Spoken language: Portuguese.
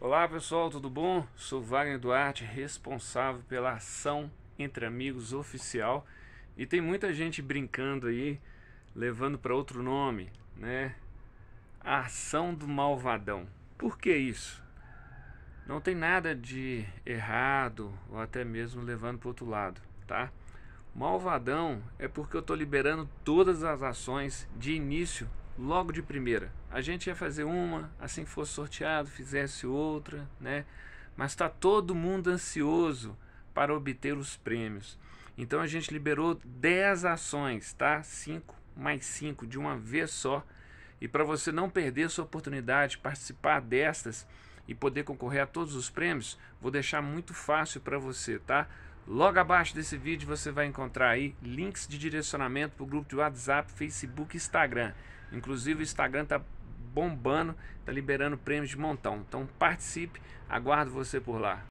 Olá pessoal, tudo bom? Sou Wagner Duarte, responsável pela Ação Entre Amigos Oficial. E tem muita gente brincando aí, levando para outro nome, né? A Ação do Malvadão. Por que isso? Não tem nada de errado ou até mesmo levando para o outro lado, tá? Malvadão é porque eu estou liberando todas as ações de início logo de primeira. A gente ia fazer uma, assim fosse sorteado, fizesse outra, né? Mas está todo mundo ansioso para obter os prêmios. Então a gente liberou 10 ações, tá? 5 mais 5 de uma vez só. E para você não perder a sua oportunidade de participar destas e poder concorrer a todos os prêmios, vou deixar muito fácil para você, tá? Logo abaixo desse vídeo você vai encontrar aí links de direcionamento para o grupo de WhatsApp, Facebook e Instagram. Inclusive o Instagram tá bombando, tá liberando prêmios de montão. Então participe, aguardo você por lá.